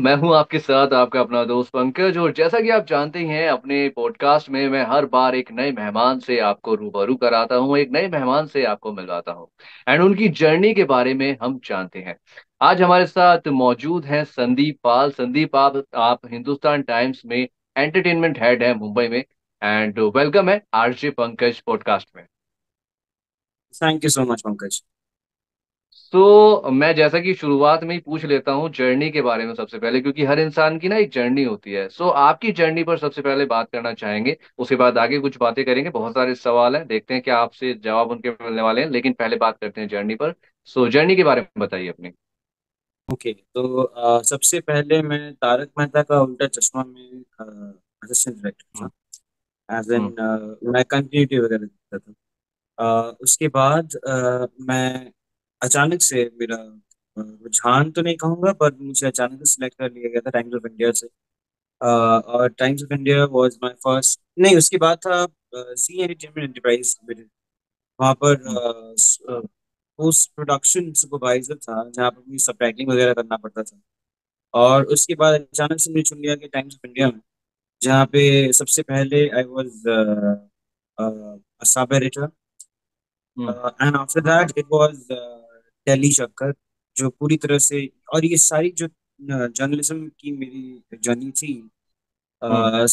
मैं हूं आपके साथ आपका अपना दोस्त पंकज। और जैसा कि आप जानते ही हैं, अपने पॉडकास्ट में मैं हर बार एक नए मेहमान से आपको रूबरू कराता हूं, एक नए मेहमान से आपको मिलवाता हूं एंड उनकी जर्नी के बारे में हम जानते हैं। आज हमारे साथ मौजूद हैं संदीप पाल। संदीप, आप हिंदुस्तान टाइम्स में एंटरटेनमेंट हेड है मुंबई में। एंड वेलकम है आरजे पंकज पॉडकास्ट में। Thank you so much Pankaj. तो मैं जैसा कि शुरुआत में ही पूछ लेता हूँ जर्नी के बारे में सबसे पहले, क्योंकि हर इंसान की ना एक जर्नी होती है। सो आपकी जर्नी पर सबसे पहले बात करना चाहेंगे, उसके बाद आगे कुछ बातें करेंगे। बहुत सारे सवाल हैं, देखते हैं क्या आपसे जवाब उनके मिलने वाले हैं, लेकिन पहले बात करते हैं जर्नी पर। सो जर्नी के बारे में बताइए अपनी। तो सबसे पहले मैं तारक मेहता का उल्टा चश्मा में असिस्टेंट डायरेक्टर था, एज एन मैं कंटिन्यूटी वगैरह देखता था। उसके बाद मैं अचानक से, मेरा रुझान तो नहीं कहूँगा पर मुझे अचानक से सिलेक्ट कर लिया गया था टाइम्स ऑफ इंडिया से। और Times of India was my first, नहीं उसके बाद था जी एंटरटेनमेंट एंटरप्राइज लिमिटेड। वहाँ पर पोस्ट प्रोडक्शन सुपरवाइजर था, जहाँ पर मुझे सब पैकिंग वगैरह करना पड़ता था। और उसके बाद अचानक से मुझे चुन लिया गया टाइम्स ऑफ इंडिया में, जहाँ पे सबसे पहले I was sub editor. And after that it was tele चक्कर, जो पूरी तरह से, और ये सारी जो जर्नलिज्म की मेरी जर्नी थी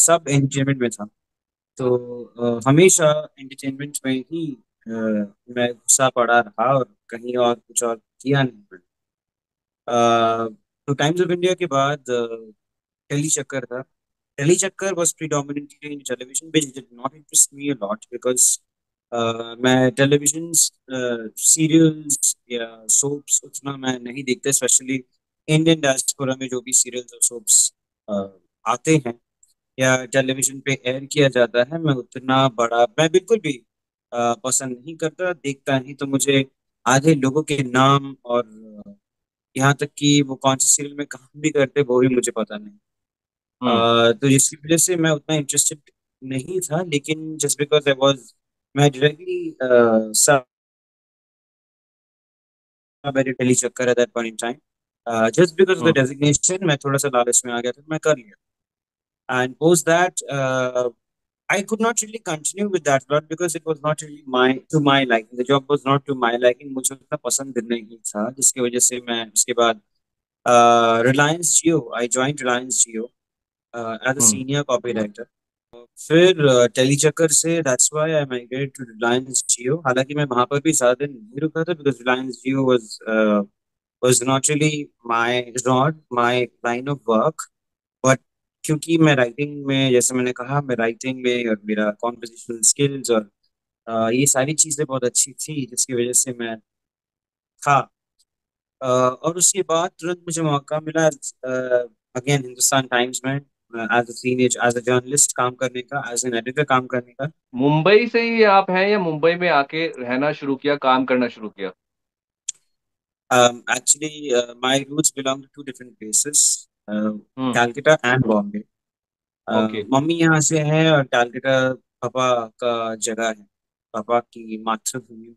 सब एंटरटेनमेंट में था। तो हमेशा एंटरटेनमेंट में ही मैं घुसा पड़ा रहा और कहीं और कुछ और किया नहीं पड़ा। तो टाइम्स ऑफ इंडिया के बाद टेली चक्कर था। Tellychakkar was predominantly in television, which did not interest me a lot, because मैं टेलीविजन सीरियल्स या सोप्स उतना मैं नहीं देखता, स्पेशली इंडियन डायस्पोरा में जो भी सीरियल्स और सोप्स आते हैं या टेलीविजन पे एयर किया जाता है, मैं उतना बड़ा, मैं बिल्कुल भी पसंद नहीं करता, देखता नहीं। तो मुझे आधे लोगों के नाम और यहाँ तक कि वो कौन से सीरियल में काम भी करते वो भी मुझे पता नहीं। तो जिसकी वजह से मैं उतना इंटरेस्टेड नहीं था, लेकिन जस्ट बिकॉज आई वॉज, मैं डायरेक्टली टेली चक्कर at that point in time, just because of the designation मैं थोड़ा सा लालच में आ गया था, मैं कर लिया। And post that I could not really continue with that plot, because it was not really my to my liking, the job was not to my liking, मुझे उतना पसंद नहीं था, जिसकी वजह से मैं उसके बाद Reliance Jio, I joined Reliance Jio as a senior copy writer. फिर टेली चक्कर से that's why I migrated to Reliance Jio. हालांकि मैं वहां पर भी ज्यादा दिन नहीं रुका था, because Reliance Jio was not really my line of work, but क्योंकि मैं राइटिंग में, जैसे मैंने कहा, मैं राइटिंग में और मेरा कॉन्वर्सेशनल स्किल्स और ये सारी चीजें बहुत अच्छी थी, जिसकी वजह से मैं था। और उसके बाद तुरंत मुझे मौका मिला अगेन हिंदुस्तान टाइम्स में एज अ जर्नलिस्ट काम करने का, एज एन एडिटर काम करने का। मुंबई से ही आप हैं या मुंबई में आके रहना शुरू किया, काम करना शुरू किया? Actually, my roots belong to two different places, Calcutta and Bombay. मम्मी यहाँ से है और कैलकाटा पापा का जगह है, पापा की मातृभूमि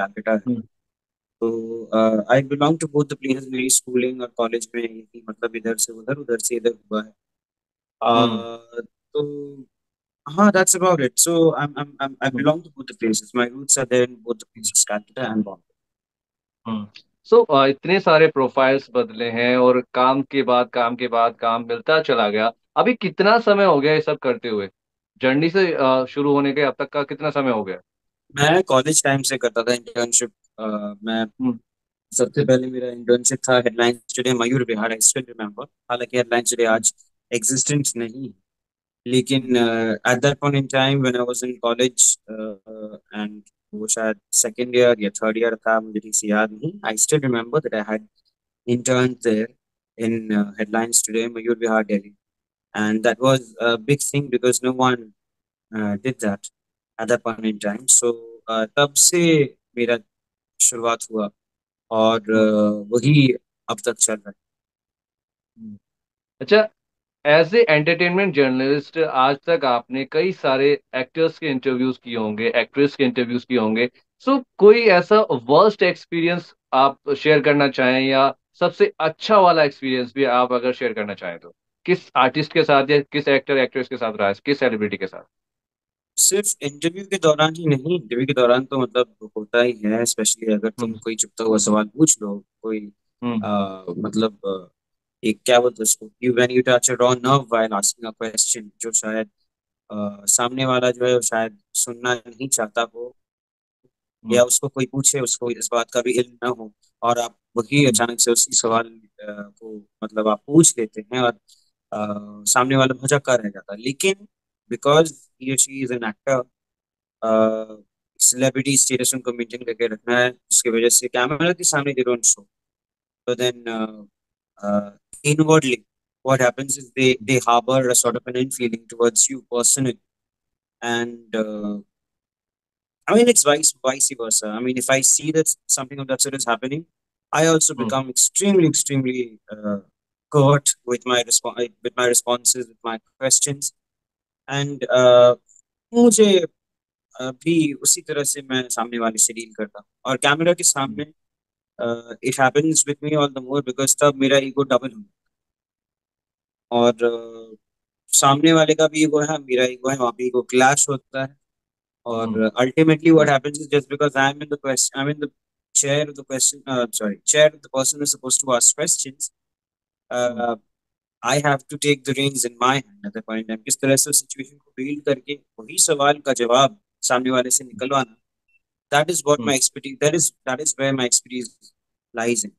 कैलकाटा है। तो I belong to both the places, मेरी स्कूलिंग और कॉलेज में मतलब इधर से उधर, उधर से इधर हुआ है। तो हाँ, that's about it. So I belong to both the places. My roots are there in both the places, Calcutta and Bombay. So इतने सारे प्रोफाइल्स बदले हैं और काम के बाद काम मिलता चला गया। अभी कितना समय हो गया ये सब करते हुए? जर्नी से शुरू होने के अब तक का कितना समय हो गया? मैं कॉलेज टाइम से करता था इंटर्नशिप। मैं सबसे पहले, मेरा इंटर्नशिप था headlines today Mayur Vihar, I still remember. हालांकि हेडलाइंस टुडे आज एग्जिस्टेंस नहीं, लेकिन at that point in time when I was in college, and वो शायद सेकंड ईयर या थर्ड ईयर था, मुझे ठीक से याद नहीं, I still remember that I had intern there in Headlines today Mayur Vihar Delhi, and that was a big thing because no one did that at that point in time. So तब से मेरा शुरुआत हुआ और वही अब तक चल रहा है। अच्छा, एज ए एंटरटेनमेंट जर्नलिस्ट आज तक आपने कई सारे एक्टर्स के इंटरव्यूज किए होंगे, एक्ट्रेस के इंटरव्यूज किए होंगे। सो कोई ऐसा वर्स्ट एक्सपीरियंस आप शेयर करना चाहें या सबसे अच्छा वाला एक्सपीरियंस भी आप अगर शेयर करना चाहें तो किस आर्टिस्ट के साथ या किस एक्टर एक्ट्रेस के साथ रहा है, किस सेलिब्रिटी के साथ? सिर्फ इंटरव्यू के दौरान ही नहीं, इंटरव्यू के दौरान तो मतलब होता ही है, स्पेशली अगर तुम कोई चुपता हुआ सवाल पूछ लो, कोई मतलब एक क्या बोलते उसको, you when you touch a raw nerve while asking a question, जो शायद सामने वाला जो है शायद सुनना नहीं चाहता हो, या उसको कोई पूछे उसको इस बात का भी इल्म ना हो, और आप वही अचानक से उसी सवाल को मतलब आप पूछ लेते हैं और सामने वाला भौचक्का रह जाता है। लेकिन बिकॉज ही और she is an actor, celebrity status उनको मेंटेन करके रखना है, उसकी वजह से कैमरा के सामने दे डोंट शो, तो then inwardly what happens is they harbor a sort of an in feeling towards you personally, and I mean it's vice versa. I mean if I see that something of that sort is happening, I also become extremely curt with my responses, with my questions, and mujhe bhi usi tarah se main samne wale se deal karta hu, aur camera ke samne it happens with me all the more because तब मेरा ego double हो गया, और सामने वाले का भी ego है, मेरा ego है, वहाँ पे ego clash होता है, और ultimately what happens is just because I'm in the chair of the question, sorry, chair of the person who's supposed to ask questions, I have to take the reins in my hand at that point in time. किस तरह से situation को build करके वही सवाल का जवाब सामने वाले से निकलवाना, that is what my expertise, that is where my expertise lies in.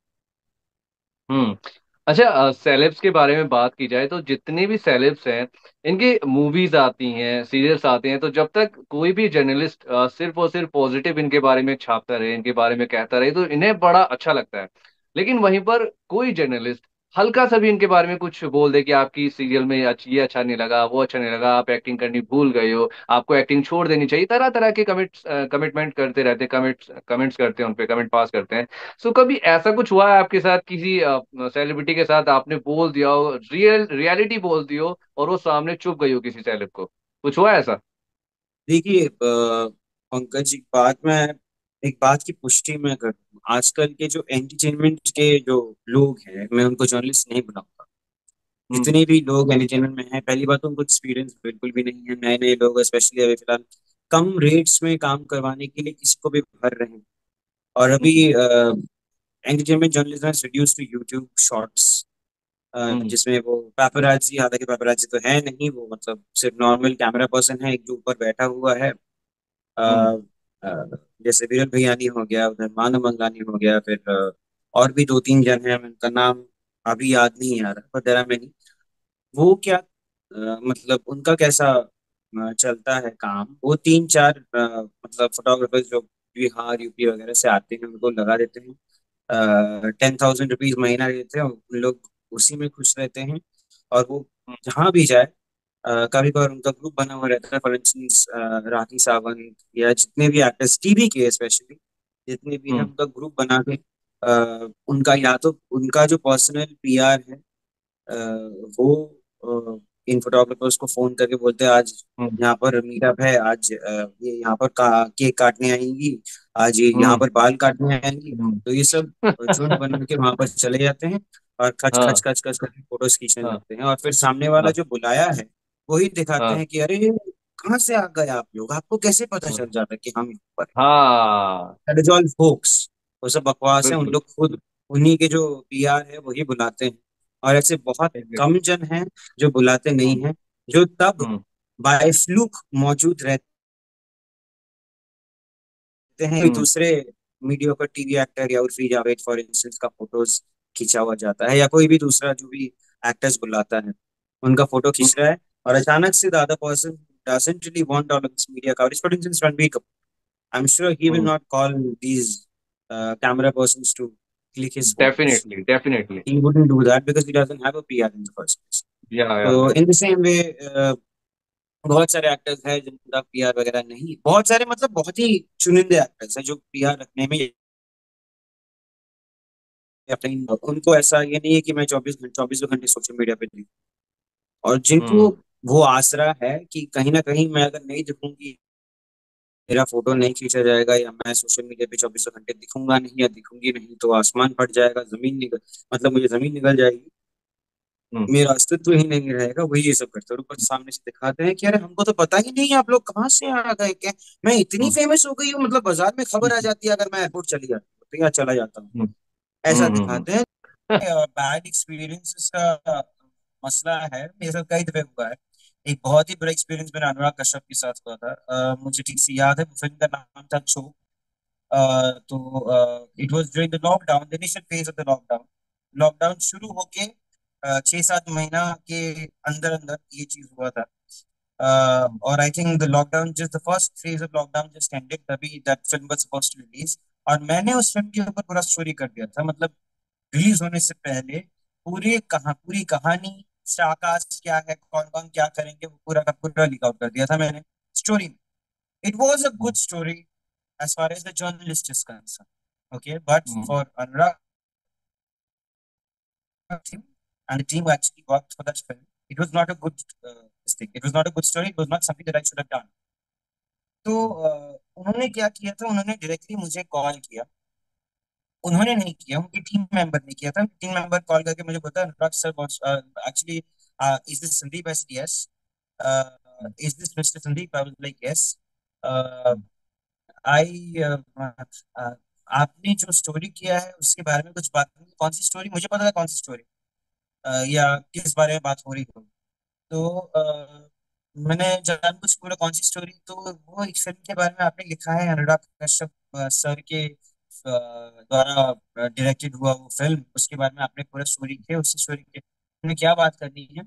अच्छा, सेलेब्स के बारे में बात की जाए तो जितने भी सेलेब्स हैं, इनकी मूवीज आती हैं, सीरियल्स आते हैं, तो जब तक कोई भी जर्नलिस्ट सिर्फ और सिर्फ पॉजिटिव इनके बारे में छापता रहे, इनके बारे में कहता रहे, तो इन्हें बड़ा अच्छा लगता है। लेकिन वहीं पर कोई जर्नलिस्ट हल्का सा भी इनके बारे में कुछ बोल दे कि आपकी सीरियल में ये अच्छा नहीं लगा, वो अच्छा नहीं लगा, आप एक्टिंग करनी भूल गए हो, आपको एक्टिंग छोड़ देनी चाहिए, तरह तरह के कमिटमेंट करते रहते हैं, कमेंट्स करते हैं, उन पे कमेंट पास करते हैं। सो कभी ऐसा कुछ हुआ है आपके साथ, किसी सेलिब्रिटी के साथ आपने बोल दिया हो, रियलिटी बोल दी हो, और वो सामने चुप गई हो, किसी सेलिब को कुछ हुआ ऐसा? देखिए पंकज जी, एक बात की पुष्टि मैं करता हूँ, आजकल के जो एंटरटेनमेंट के जो लोग हैं, मैं उनको जर्नलिस्ट नहीं बनाऊंगा। जितने भी लोग एंटरटेनमेंट में हैं, पहली बात तो उनको एक्सपीरियंस बिल्कुल भी नहीं है, नए नए लोग स्पेशली अभी फिलहाल कम रेट्स में काम करवाने के लिए किसी को भी भर रहे हैं, और अभी entertainment journalism is reduced to YouTube shorts, जिसमें वो पेपराजी, हालांकि पेपराजी तो है नहीं, वो मतलब सिर्फ नॉर्मल कैमरा पर्सन है, एक जो ऊपर बैठा हुआ है, जैसे विरल भैयानी हो गया, उधर मानव मंगानी हो गया, फिर और भी 2-3 जन हैं, उनका नाम अभी याद नहीं आ रहा, पर देयर आर मेनी। वो क्या मतलब उनका कैसा चलता है काम, वो 3-4 मतलब फोटोग्राफर्स जो बिहार यूपी वगैरह से आते हैं, उनको लगा देते हैं, 10,000 रुपीज महीना देते हैं, उन लोग उसी में खुश रहते हैं, और वो जहाँ भी जाए, कभी कभार उनका ग्रुप बना हुआ रहता है, फॉर इंस्टेंस राखी सावंत या जितने भी एक्टर्स टीवी के स्पेशली जितने भी हैं, उनका ग्रुप बना के उनका या तो उनका जो पर्सनल पीआर है वो इन फोटोग्राफर्स को फोन करके बोलते हैं, आज यहाँ पर मीटअप है, आज ये यहाँ पर केक काटने आएंगी, आज ये यहाँ पर बाल काटने आएंगी, तो ये सब झुंड बन के वहां पर चले जाते हैं और खच खच खच खच करके फोटोज खींचने लगते हैं, और फिर सामने वाला जो बुलाया है वही दिखाते हैं कि अरे कहाँ से आ गए आप लोग, आपको कैसे पता चल जाता है कि हम यहाँ पर, वो सब बकवास है, उन लोग खुद उन्हीं के जो पीआर है वही बुलाते हैं, और ऐसे बहुत कम जन हैं जो बुलाते नहीं हैं, जो तब बाय फ्लूक मौजूद रहते हैं, दूसरे मीडिया का टीवी एक्टर या उर्फी जावेद फॉर इंस्टेंस का फोटोज खींचा हुआ जाता है, या कोई भी दूसरा जो भी एक्टर्स बुलाता है उनका फोटो खींच रहा है, और अचानक से दादा person doesn't really want all of this media coverage. For instance, Ranbir Kapoor, I'm sure he will not call these camera persons to click his photos. Definitely. He wouldn't do that because he doesn't have a PR in the first place. Yeah. So in the same way, बहुत सारे actors हैं जिनका PR वगैरह नहीं, बहुत सारे मतलब बहुत ही चुनिंदे एक्टर्स हैं जो PR रखने में अपने, उनको ऐसा ये नहीं है कि मैं 24 घंटे सोशल मीडिया पे नहीं, और जिनको वो आसरा है कि कहीं ना कहीं मैं अगर नहीं दिखूंगी मेरा फोटो नहीं खींचा जाएगा या मैं सोशल मीडिया पे 24 घंटे दिखूंगा नहीं या दिखूंगी नहीं, तो आसमान फट जाएगा, जमीन निकल मतलब मुझे जमीन निकल जाएगी, मेरा अस्तित्व ही नहीं रहेगा। वही ये सब करते हैं, ऊपर सामने से दिखाते हैं कि अरे हमको तो पता ही नहीं आप लोग कहाँ से आ गए, क्या मैं इतनी फेमस हो गई हूँ, मतलब बाजार में खबर आ जाती है अगर मैं एयरपोर्ट चली जाती हूँ तो या चला जाता हूँ, ऐसा दिखाते हैं। बैड एक्सपीरियंसेस का मसला है, मेरे साथ कई दफे हुआ है। एक बहुत ही बुरा एक्सपीरियंस मेरा अनुराग कश्यप के साथ हुआ था। मुझे ठीक से याद है, फिल्म का नाम था शो। तो it was during the lockdown, the initial phase of the lockdown. Lockdown शुरू होके 6-7 महीना के अंदर अंदर ये चीज हुआ था। और I think the lockdown just the first phase of lockdown just ended, तभी that film was supposed to release. और मैंने उस फिल्म के ऊपर पूरा स्टोरी कर दिया था, मतलब रिलीज होने से पहले पूरी कहानी, स्टार कास्ट क्या है, कौन कौन क्या करेंगे, वो पूरा का पूरा लीक आउट कर दिया था मैंने स्टोरी में। It was a good story as far as the journalist is concerned, okay, but for Anurag and the team actually worked for that film, it was not a good thing, it was not a good story, it was not something that I should have done. तो उन्होंने क्या किया था, उन्होंने directly मुझे call किया, उन्होंने नहीं किया, उनके टीम मेंबर ने किया था। टीम मेंबर कॉल करके मुझे बोलता है, Anurag sir actually is this Sandeep? I said yes. Is this mister Sandeep? I was like yes. आपने जो स्टोरी किया है उसके बारे में कुछ बात नहीं, कौन सी स्टोरी? मुझे पता था कौन सी स्टोरी या किस बारे में बात हो रही होगी। तो मैंने जानबूझ के बोला कौन सी स्टोरी, तो वो एक फिल्म के बारे में आपने लिखा है, अनुराग कश्यप सर के द्वारा डायरेक्टेड हुआ वो फिल्म, उसके बारे में आपने पूरा स्टोरी किया, उस स्टोरी के में क्या बात करनी है,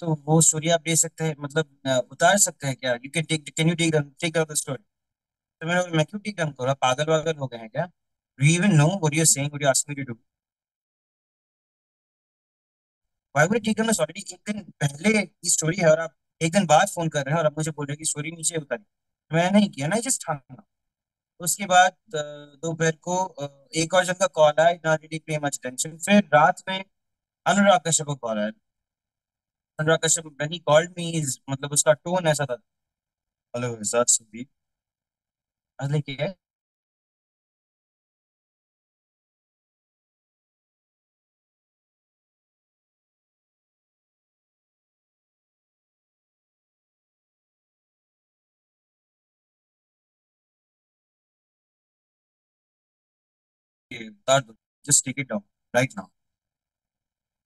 तो वो स्टोरी आप दे सकते हैं, मतलब उतार सकते हैं क्या? You can take down the story. तो मैं क्यों टेक डाउन करूँ, पागल वागल हो गए हैं क्या? Do you even know what you are saying, what you asking me to do? Why would I take down this already? एक दिन पहले की स्टोरी है और आप एक दिन बाद फोन कर रहे हैं और आप मुझे बोल रहे हैं कि स्टोरी नीचे उतारी। मैं नहीं किया ना, जस्ट थामा। उसके बाद दोपहर को एक और जन का कॉल आया, not really pay much attention. फिर रात में अनुराग कश्यप का कॉल आया। Anurag Kashyap when he called me, मतलब उसका टोन ऐसा था, हेलो सर संदीप, अरे क्या है? Just take it down right now.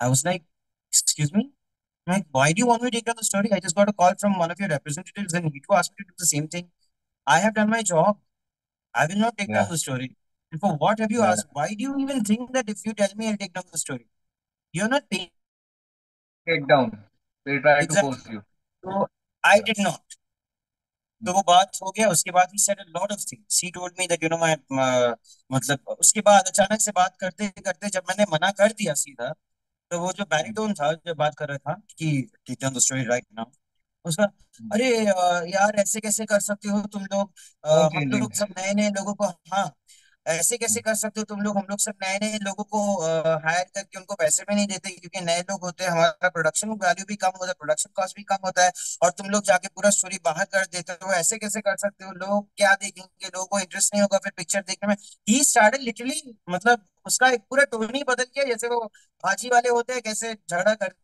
I was like, excuse me? I'm like, why do you want me to take down the story? I just got a call from one of your representatives and he too asked me to do the same thing. I have done my job. I will not take down the story. And for what have you asked? Why do you even think that if you tell me I'll take down the story? You're not paying. Take down. They try to force you. So I did not. तो वो बात हो गया। उसके बाद he said a lot of things. He told me that you know my मतलब उसके बाद अचानक से बात करते करते जब मैंने मना कर दिया सीधा, तो वो जो बैरिटोन था जो बात कर रहा था कि take down the story right now, उसका अरे यार ऐसे कैसे कर सकते हो तुम लोग, हम लोग सब नए नए लोगों को, हाँ ऐसे कैसे कर सकते हो तुम लोग, हम लोग सब नए नए लोगों को हायर करके उनको पैसे भी नहीं देते क्योंकि नए लोग होते हैं, हमारा प्रोडक्शन वैल्यू भी कम होता है, प्रोडक्शन कॉस्ट भी कम होता है, और तुम लोग जाके पूरा स्टोरी बाहर कर देते हो, ऐसे कैसे कर सकते हो, लोग क्या देखेंगे, लोगों को इंटरेस्ट नहीं होगा फिर पिक्चर देखने में। ही स्टार्टेड लिटरली, मतलब उसका एक पूरा टोन ही बदल गया, जैसे वो भाजी वाले होते हैं कैसे झगड़ा करते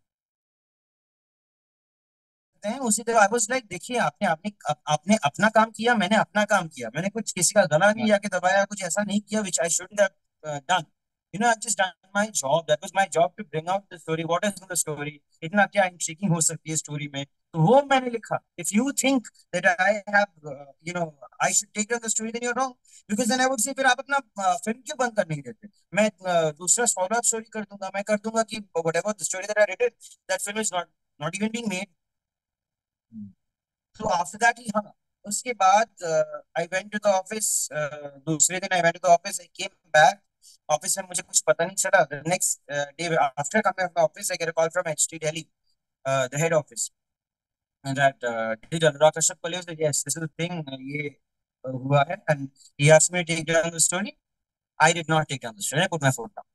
हैं उसी तरह। आई वाज लाइक, देखिए आपने अपना काम किया, मैंने अपना काम किया, मैंने कुछ किसी का गला नहीं जाके दबाया, कुछ ऐसा नहीं किया which I shouldn't have done. You know, I've just done my job. That was my job to bring out the story. What is in the story? इतना क्या इंट्रीकिंग हो सकती है स्टोरी में, तो वो मैंने लिखा। If you think that I have, you know, I should take down the story, then you're wrong. Because then I would say, फिर आप अपना फिल्म क्यों बंद करने देते? मैं दूसरा फॉलो अप स्टोरी कर दूंगा, मैं कर दूंगा कि whatever the story that I written, that film is not even being made. So after that he hung up. उसके बाद I went to the office. दूसरे दिन I went to the office. I came back. Office में मुझे कुछ पता नहीं चला. The next day after coming from the office, I get a call from HT Delhi, the head office. And that did Anurag Kashyap call you? Said yes. This is the thing. ये हुआ है. And he asked me to take down the story. I did not take down the story. I put my phone down.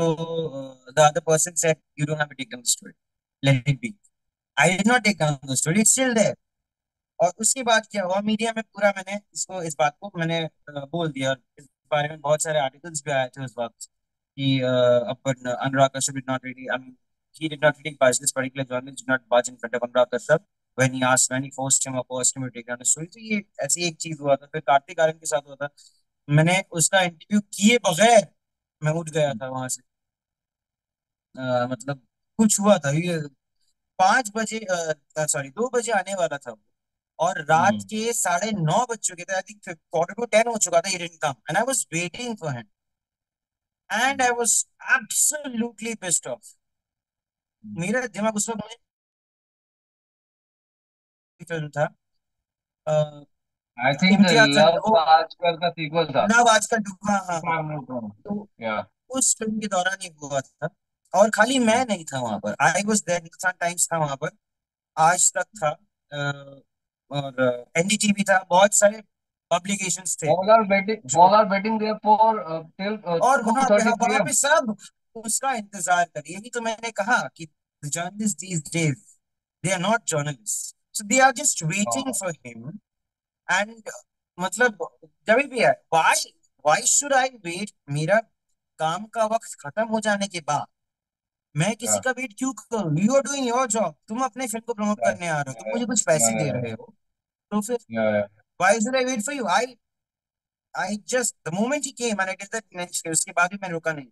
So the other person said, you don't have to take down the story. Let it be. I did not take down the story. It's still there. और उसके बाद क्या हुआ, media में पूरा मैंने इसको इस बात को मैंने बोल दिया, और इस बारे में बहुत सारे आर्टिकल्स भी आए थे उस वक्त कि अपन Anurag Kashyap did not really I mean he did not really budge, this particular journalist did not budge in front of Anurag Kashyap when he asked, when he forced him or forced him to take down his story. तो ये ऐसी एक चीज हुआ था। फिर कार्तिक आर्यन के साथ हुआ था, मैंने उसका इंटरव्यू किए बगैर मैं उठ गया था वहां से। मतलब कुछ हुआ था, ये 5 बजे सॉरी 2 बजे आने वाला था और रात के 9:30 बज चुके थे, आई थिंक 9:45 हो चुका था, he didn't come and I was waiting for him and I was absolutely pissed off. मेरा दिमाग उस वक्त मुझे था, आई थिंक आजकल का सीक्वल था ना, आजकल तो उस फिल्म के दौरान ये हुआ था। और खाली मैं नहीं था वहां पर, I was there, Hindustan Times था वहां पर, आज तक था और एनडीटीवी था, बहुत सारे पब्लिकेशंस थे, और वहां पे सब उसका इंतजार करिए। यही तो मैंने कहा कि journalist these days they are not journalist, so they are just waiting for him and मतलब जब भी आए, व्हाई शुड आई वेट? मेरा काम का वक्त खत्म हो जाने के बाद मैं किसी का वेट क्यों करूं? You are doing your job, तुम अपने फिल्म को प्रमोट करने आ रहे हो, तुम मुझे कुछ पैसे दे रहे हो, तो फिर why should I wait for you? I just the moment he came and I did that next, उसके बाद भी मैंने रुका नहीं।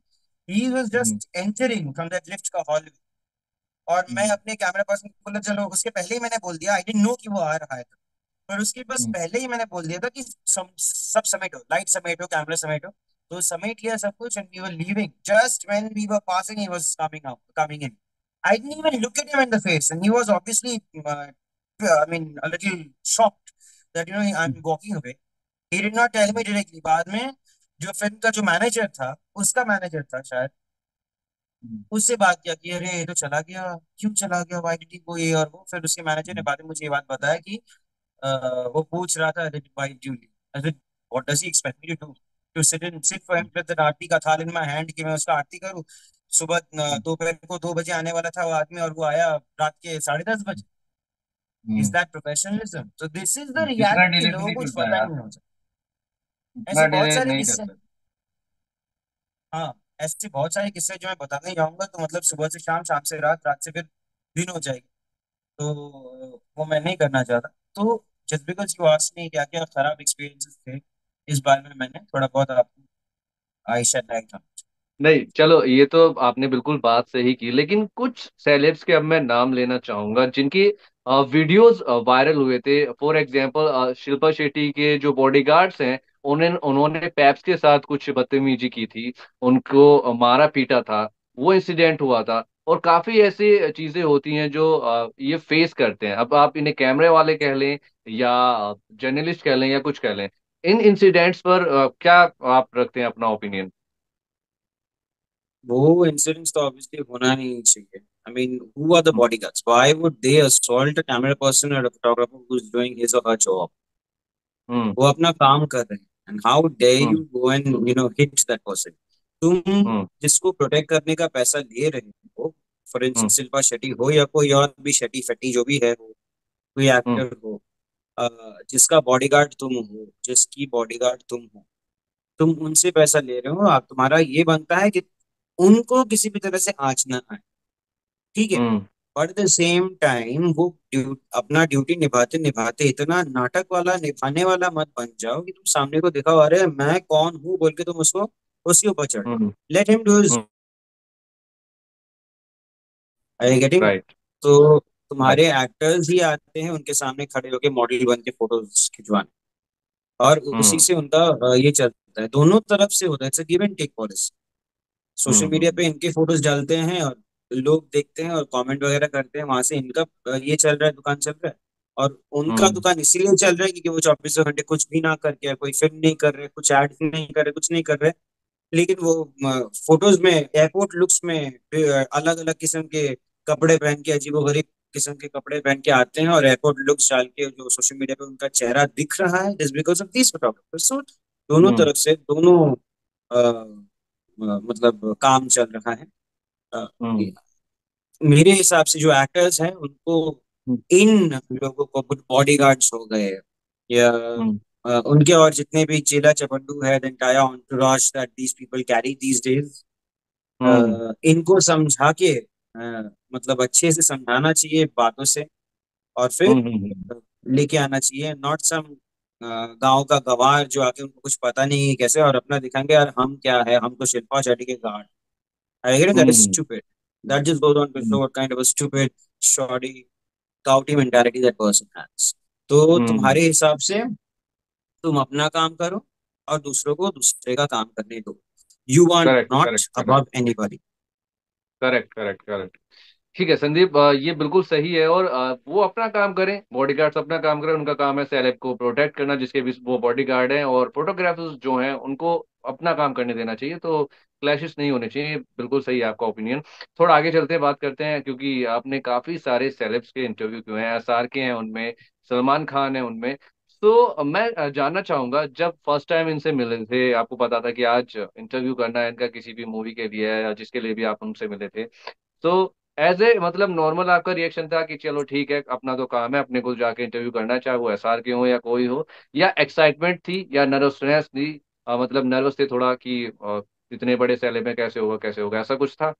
He was just entering from that lift का hallway, और मैं अपने कैमरा पर्सन को बोला, चलो उसके पहले ही मैंने बोल दिया, I didn't know कि वो आ रहा है, पर उसके बस पहले ही मैंने बोल दिया था कि सब समेटो, लाइट समेटो, कैमरा समेटो, तो समेट लिया सब कुछ and we were leaving. Just when we were passing, he was coming in. I didn't even look at him in the face and he was obviously, I mean, a little shocked that you know I'm walking away. He did not tell me directly. बाद में जो film का जो manager था, उसका manager था शायद, उससे बात किया कि अरे ये तो चला गया, क्यों चला गया, व्हाई डिड ही गो, ये और वो। फिर उसके मैनेजर ने बाद में मुझे ये बात बताया कि वो पूछ रहा था why did you leave, what does he expect me to do, to sit and sit for him with the आरती का थाल इन माय हैंड कि मैं उसका आरती करूं। सुबह दोपहर को 2 बजे आने वाला था वो आदमी और वो आया रात के 10:30 बजे। Is that professionalism? So this is the reality, लोगों को पता नहीं होता। ऐसे बहुत सारे किस्से, हाँ ऐसे बहुत सारे किस्से जो मैं बताने जाऊंगा तो मतलब सुबह से शाम, शाम से रात, रात से फिर दिन हो जाएगी, तो वो मैं नहीं करना चाहता। तो just because you asked me क्या क्या खराब एक्सपीरियंसेस थे इस बारे में, मैंने थोड़ा बहुत आपको आई शेड लाइट ऑन। नहीं चलो, ये तो आपने बिल्कुल बात सही की, लेकिन कुछ सेलेब्स के अब मैं नाम लेना चाहूंगा जिनकी वीडियोस वायरल हुए थे। फॉर एग्जांपल शिल्पा शेट्टी के जो बॉडीगार्ड्स हैं, उन्होंने पैप्स के साथ कुछ बदतमीजी की थी, उनको मारा पीटा था, वो इंसिडेंट हुआ था। और काफी ऐसी चीजें होती हैं जो ये फेस करते हैं। अब आप इन्हें कैमरे वाले कह लें या जर्नलिस्ट कह लें या कुछ कह लें, इन इंसिडेंट्स पर क्या आप रखते हैं अपना ओपिनियन? वो इंसिडेंट्स तो ऑब्वियसली होना नहीं चाहिए। I mean, who are the bodyguards? Why would they assault a camera person or a photographer who's doing his or her job? वो अपना काम कर रहे हैं। And how dare you go and you know hit that person? तुम जिसको protect करने का पैसा ले रहे हो, फॉर इंस्टेंस शिल्पा शेट्टी हो या कोई और भी शेट्टी फेट्टी जो भी है हो, कोई एक्टर हो, जिसका बॉडीगार्ड तुम हो, जिसकी बॉडीगार्ड तुम हो, तुम उनसे पैसा ले रहे हो। आप तुम्हारा ये बनता है कि उनको किसी भी तरह से आँच ना आए, ठीक है, बट द सेम टाइम वो अपना ड्यूटी निभाते निभाते इतना नाटक वाला निभाने वाला मत बन जाओ कि तुम सामने को दिखाओ अरे मैं कौन हूँ बोल के तुम उसको उसके ऊपर चढ़ो। Let him do his, are you getting? तो तुम्हारे एक्टर्स ही आते हैं उनके सामने खड़े होके मॉडल बन के फोटोज खिंचवाने, और उसी से उनका ये चलता है, दोनों तरफ से होता है। It's a give and take policy. Social media पे इनके फोटोज डालते हैं और लोग देखते हैं और कमेंट वगैरह करते हैं, वहां से इनका ये चल रहा है, दुकान चल रहा है। और उनका दुकान इसीलिए चल रहा है क्योंकि वो 24 घंटे कुछ भी ना करके, कोई फिल्म नहीं कर रहे, कुछ एड नहीं कर रहे, कुछ नहीं कर रहे, लेकिन वो फोटोज में एयरपोर्ट लुक्स में अलग अलग किस्म के कपड़े पहन के, अजीबोगरीब किस्म के कपड़े पहन के आते हैं और एयरपोर्ट लुक्स डाल के जो सोशल मीडिया पे उनका चेहरा दिख रहा है, just because of this photographers. So दोनों तरफ से दोनों मतलब काम चल रहा है। मेरे हिसाब से जो एक्टर्स हैं उनको इन लोगों को बॉडीगार्ड्स हो गए या उनके और जितने भी चेला चपंडू है the entire entourage that these people carry these days, इनको समझा के मतलब अच्छे से समझाना चाहिए बातों से और फिर लेके आना चाहिए, नॉट सम गांव का गवार जो आके उनको कुछ पता नहीं है कैसे और अपना दिखाएंगे यार हम क्या है, हम तो शिल्पा शेट्टी के guard. I agree that is stupid. That just goes on to show what kind of a stupid, shoddy, gouty mentality that person has. तो तुम्हारे हिसाब से तुम अपना काम करो और दूसरों को दूसरे का काम करने दो. You are not above anybody. Correct. ठीक है संदीप, ये बिल्कुल सही है और वो अपना काम करें, बॉडीगार्ड्स अपना काम करें, उनका काम है सेलेब को प्रोटेक्ट करना जिसके भी वो बॉडीगार्ड हैं, और फोटोग्राफर्स जो हैं उनको अपना काम करने देना चाहिए, तो क्लैशेस नहीं होने चाहिए। बिल्कुल सही है आपका ओपिनियन। थोड़ा आगे चलते हैं, बात करते हैं, क्योंकि आपने काफी सारे सेलेब्स के इंटरव्यू किए हैं, एसआर के हैं उनमें, सलमान खान है उनमें, तो मैं जानना चाहूंगा जब फर्स्ट टाइम इनसे मिले थे आपको पता था कि आज इंटरव्यू करना है इनका किसी भी मूवी के लिए या जिसके लिए भी आप उनसे मिले थे, तो एज ए मतलब नॉर्मल आपका रिएक्शन था कि चलो ठीक है अपना तो काम है, अपने को जाके इंटरव्यू करना है, चाहे वो एसआर के हो या कोई हो, या एक्साइटमेंट थी या नर्वसनेस थी, मतलब नर्वस थे थोड़ा कि इतने बड़े सेलेब में कैसे होगा, ऐसा कुछ था?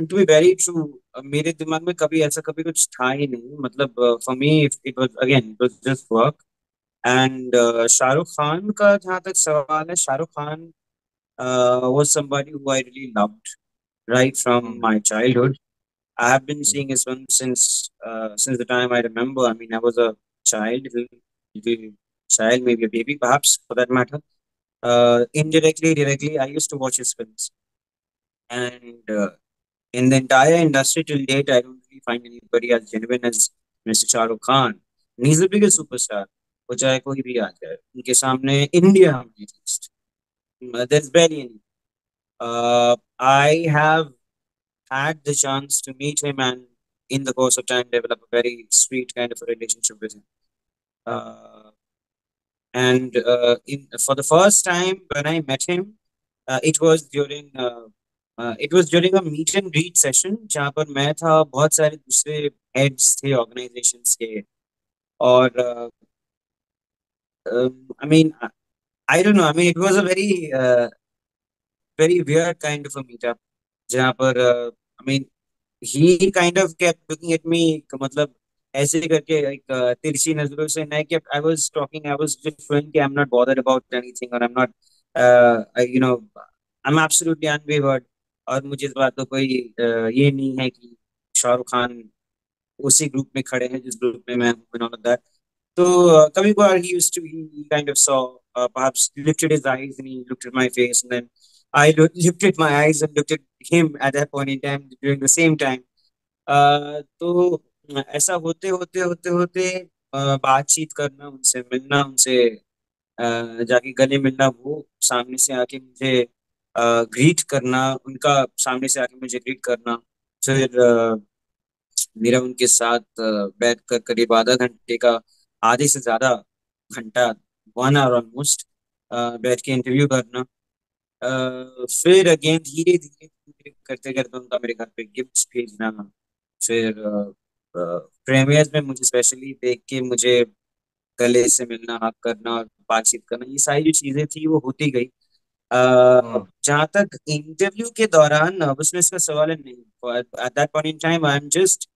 टू बी वेरी ट्रू, मेरे दिमाग में कभी कुछ था ही नहीं, मतलब for me it was again it was just work. And Shahrukh Khan का जहाँ तक सवाल है, Shahrukh Khan was somebody who I really loved right from my childhood. I have been seeing his films since the time I remember. I mean, I was a little child, maybe a baby, perhaps, for that matter. Indirectly, directly, I used to watch his films. And in the entire industry till date, I don't really find anybody as genuine as Mr. Shah Rukh Khan. And he's the biggest superstar. Wo chahe koi bhi aa jaye. Unke samne India mein exist. There's barely any. I have had the chance to meet him and in the course of time develop a very sweet kind of a relationship with him. For the first time when I met him, it was during a meet and greet session जहाँ पर मैं था, बहुत सारे दूसरे heads थे organizations के, और I mean, I don't know. I mean, it was a very, very weird kind of a meetup. जहाँ पर, I mean, he kind of kept looking at me. मतलब ऐसे करके एक तिरछी नजरों से, and I was just showing कि I'm not bothered about anything or I'm not, you know, I'm absolutely unwavered. और मुझे इस बात का कोई ये नहीं है कि शाहरुख खान उसी ग्रुप में खड़े हैं जिस ग्रुप में मैं हूँ। So, कभी कभार he kind of saw, perhaps lifted his eyes and he looked at my face, and then I lifted my eyes and looked at him at that point in time during the same time. तो ऐसा होते बातचीत करना, उनसे मिलना, उनसे जाके गले मिलना, वो सामने से आके मुझे ग्रीट करना, उनका सामने से आके मुझे ग्रीट करना, फिर मेरा उनके साथ बैठकर करीब आधे से ज्यादा घंटा 1 hour almost बैठ के इंटरव्यू करना, फिर अगेन धीरे धीरे करते उनका मेरे घर पे गिफ्ट्स भेजना, फिर प्रीमियर्स में मुझे स्पेशली देख के मुझे गले से मिलना, हाथ करना और बातचीत करना, ये सारी जो चीजें थी वो होती गई। जहाँ तक इंटरव्यू के दौरान नर्वसनेस का सवाल है, नहीं, at that point in time I am just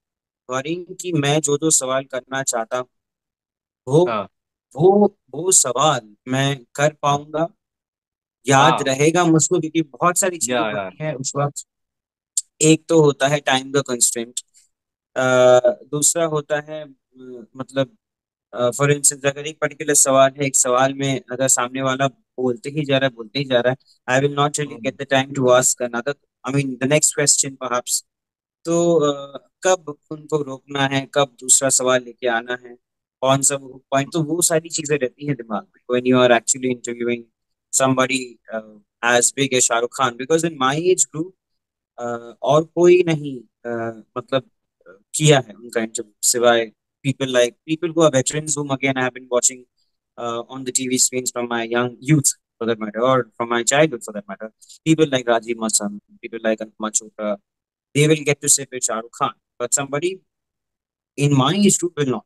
worrying कि मैं जो सवाल करना चाहता हूँ वो सवाल मैं कर पाऊंगा, याद रहेगा मुझको, क्योंकि बहुत सारी चीजें होती हैं उस वक्त। एक तो होता है टाइम का कंस्ट्रेंट, दूसरा होता है मतलब फॉर इंस्टेंस अगर एक पर्टिकुलर सवाल है, एक सवाल में अगर सामने वाला बोलते ही जा रहा है, I will not really get the time to ask another, I mean the next question perhaps, तो कब उनको रोकना है, कब दूसरा सवाल लेके आना है, कौन सा पॉइंट, तो वो सारी चीजें रहती हैं दिमाग में when you are actually interviewing somebody as big as Shahrukh Khan, because in my age group और कोई नहीं मतलब किया है उनका इंटरव्यू सिवाय people who are veterans who again I have been watching on the TV screens from my young youth for that matter और from my childhood for that matter, people like Rajeev Masand, people like Anupam Chaudhary, they will get to sit with Shahrukh Khan, but somebody in my institute will not.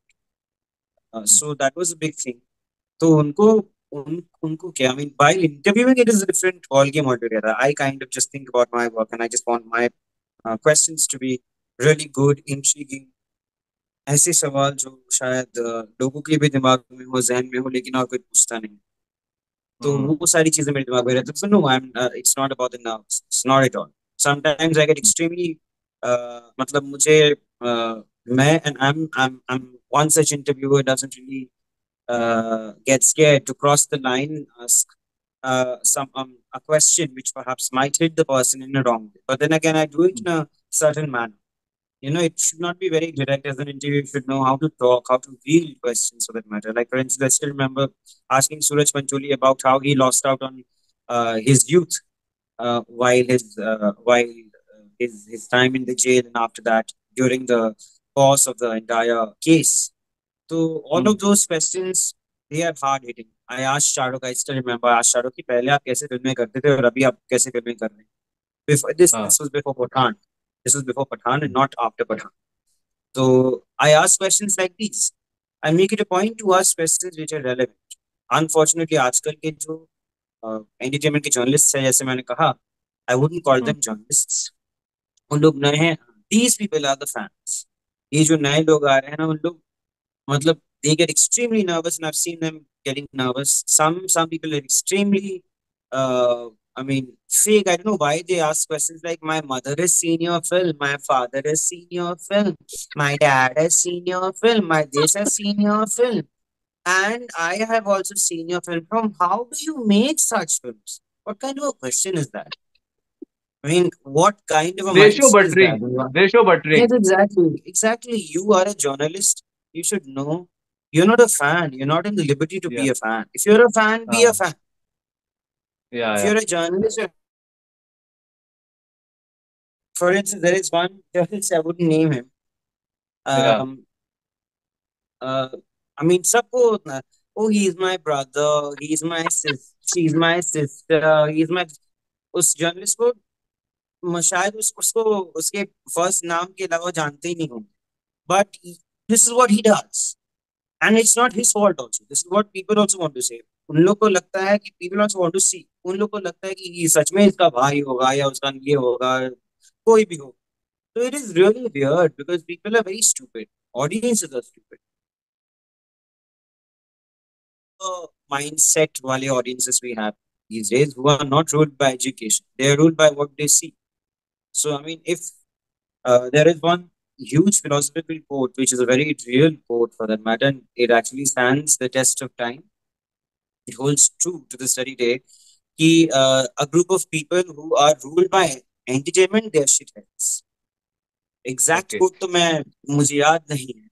So that was a big thing. So I mean, while interviewing, it is a different ball game altogether. I kind of just think about my work and I just want my questions to be really good, intriguing. ऐसे सवाल जो शायद लोगों के भी दिमाग में हो, ज़हन में हो, लेकिन और कोई पूछता नहीं, तो वो सारी चीजें मेरे दिमाग में रहती हैं. So no, it's not about the nerves. It's not at all. Sometimes I get extremely मतलब मुझे मैं and I'm one such interviewer doesn't really get scared to cross the line, ask a question which perhaps might hit the person in a wrong way. But then again, I do it in a certain manner. You know, it should not be very direct as an interview. You should know how to talk, how to field questions for that matter. Like, for instance, I still remember asking Suraj Pancholi about how he lost out on his youth while his time in the jail, and after that, during the course of the entire case. So all of those questions, they are hard hitting. I asked Shahrukh, I still remember, I asked Shahrukh, पहले आप कैसे फिल्में करते थे और अभी आप कैसे फिल्में कर रहे हैं? Before this, this was before Pathan. This was before Pathan and not after Pathan. So I ask questions like these. I make it a point to ask questions which are relevant. Unfortunately, आजकल के जो entertainment के journalists हैं, जैसे मैंने कहा, I wouldn't call them journalists. उन लोग नए हैं. These people are the fans. ये जो नए लोग आ रहे हैं ना, उन लोग मतलब they get extremely nervous, and I've seen them getting nervous. Some people are extremely, I mean, fake. I don't know why they ask questions like, my mother has seen your film, my father has seen your film, my dad has seen your film, my this has seen your film, and I have also seen your film. From how do you make such films? What kind of a question is that? I mean, what kind of a ratio buttering? Ratio buttering. Yes, exactly. Exactly. You are a journalist. You should know. You're not a fan. You're not in the liberty to be a fan. If you're a fan, be a fan. Yeah. If you're a journalist, for instance, there is one journalist, I wouldn't name him. I mean, suppose, oh, he's my brother, he's my sister, she's my sister, he's my... उस journalist को शायद उसको उसके first नाम के अलावा जानते ही नहीं होंगे. But this is what he does. And it's not his fault also. This is what people also want to say. उन लोग को लगता है कि people also want to see. उन लोग को लगता है कि सच में इसका भाई होगा या उसका ये होगा, कोई भी हो. So it is really weird because people are very stupid. Audiences are stupid. The mindset वाले audiences we have these days who are not ruled by education. They are ruled by what they see. So I mean, if there is one huge philosophical quote, which is a very real quote for that matter, and it actually stands the test of time. It holds true to this very day. Ki, a group of people who are ruled by entertainment, they are shitheads. Exact quote to mujhe yaad nahi hai,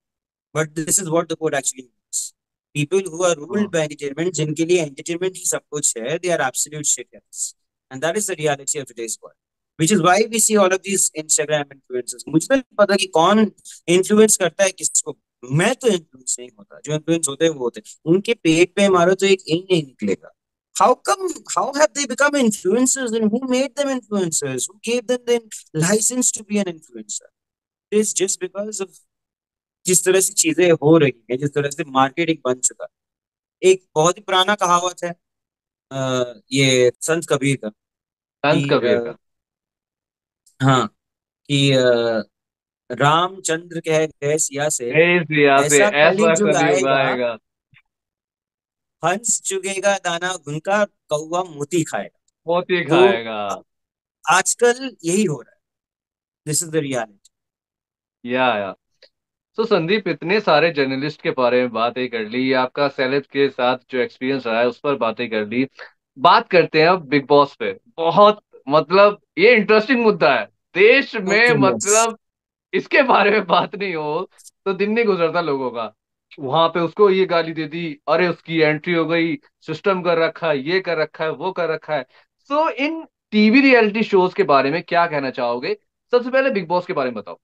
but this is what the quote actually means. People who are ruled by entertainment, jinke liye entertainment hi sab kuch hai, they are absolute shitheads. And that is the reality of today's world. Which is why we see all of these Instagram influencers. मुझे तो नहीं पता कि कौन influence करता है किसको. मैं तो influence नहीं होता. जो influence होते हैं वो होते हैं. उनके पेट पे मारो तो एक इंच नहीं निकलेगा. How come? How have they become influencers? And who made them influencers? Who gave them the license to be an influencer? It is just because of जिस तरह से चीजें हो रही हैं, जिस तरह से market एक बन चुका. एक बहुत ही पुराना कहावत है. ये संत कबीर का. संत कबीर का. हाँ कि रामचंद्र कह गए सिया से ऐसा कलयुग आएगा, हंस चुगेगा दाना घुनका, कौवा मोती खाएगा, मोती खाएगा. तो आजकल यही हो रहा है. This is the reality. या तो संदीप, इतने सारे जर्नलिस्ट के बारे में बातें कर ली, आपका सेलेब्स के साथ जो एक्सपीरियंस रहा है उस पर बातें कर ली. बात करते हैं अब बिग बॉस पे. बहुत मतलब ये इंटरेस्टिंग मुद्दा है देश में. मतलब इसके बारे में बात नहीं हो तो दिन नहीं गुजरता लोगों का. वहां पे उसको ये गाली दे दी, अरे उसकी एंट्री हो गई, सिस्टम कर रखा है, ये कर रखा है, वो कर रखा है. So in TV reality shows के बारे में क्या कहना चाहोगे? सबसे पहले बिग बॉस के बारे में बताओ.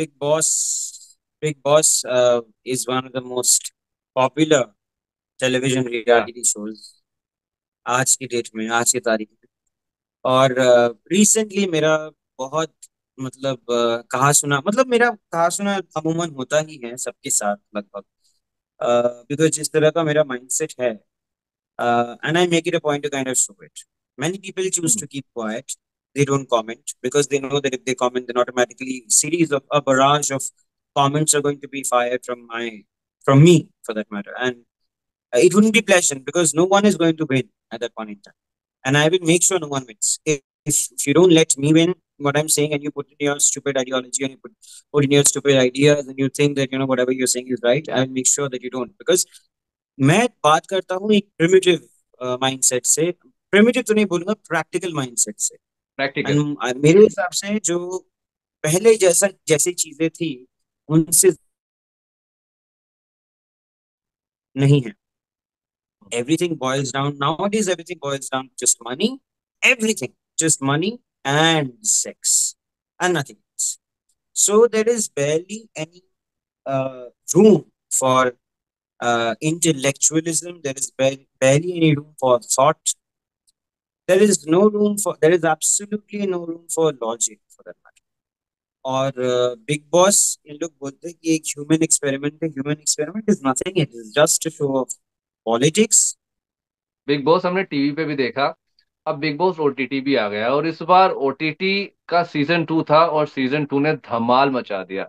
Bigg Boss is one of the most popular television reality shows आज की डेट में, आज की तारीख में. और रिसेंटली मेरा बहुत मतलब कहा सुना, मतलब मेरा कहा सुना अमूमन होता ही है सबके साथ लगभग, बिकॉज जिस तरह का मेरा माइंडसेट है, and I make it a point to kind of show it. Many people choose to keep quiet. They don't comment because they know that if they comment, then automatically series of a barrage of comments are going to be fired from me for that matter, and it wouldn't be pleasant because no one is going to win at that point in time. And I will make sure no one wins. If you don't let me win what I'm saying, and you put in your stupid ideology and you put in your stupid ideas, and you think that whatever you're saying is right, I will make sure that you don't, because मैं बात करता हूँ एक primitive mindset से, primitive तो नहीं बोलूँगा, practical mindset से. Practical. मेरे हिसाब से जो पहले जैसी चीजें थी उनसे नहीं है. Everything boils down nowadays. Everything boils down to just money. Everything, just money and sex and nothing else. So there is barely any room for intellectualism. There is barely any room for thought. There is no room for. There is absolutely no room for logic for that matter. Or Big Boss, ये लोग बोलते हैं कि एक human experiment है. Human experiment is nothing. It is just a show of politics. Bigg Boss हमने TV पे भी देखा, अब बिग बॉस ओटीटी भी आ गया, और इस बार ओटीटी का सीजन 2 था और सीजन 2 ने धमाल मचा दिया.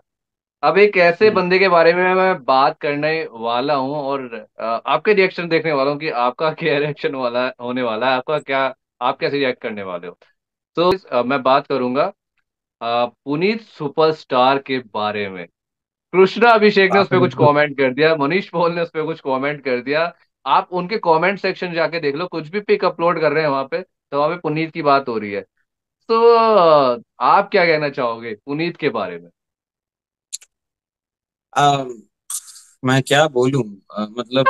अब एक ऐसे बंदे के बारे में मैं बात करने वाला हूं और आपके रिएक्शन देखने वाला हूं कि आपका क्या रिएक्शन वाला होने वाला है, आपका क्या, आप कैसे रिएक्ट करने वाले हो. तो मैं बात करूंगा पुनीत सुपरस्टार के बारे में. कृष्णा अभिषेक ने उस पर कुछ कमेंट कर दिया, मनीष पॉल ने उस पर कुछ कमेंट कर दिया. आप उनके कमेंट सेक्शन जाके देख लो, कुछ भी पिक अपलोड कर रहे हैं वहां पे, तो वहां पे पुनीत की बात हो रही है. तो आप क्या कहना चाहोगे पुनीत के बारे में? मैं क्या बोलूं, मतलब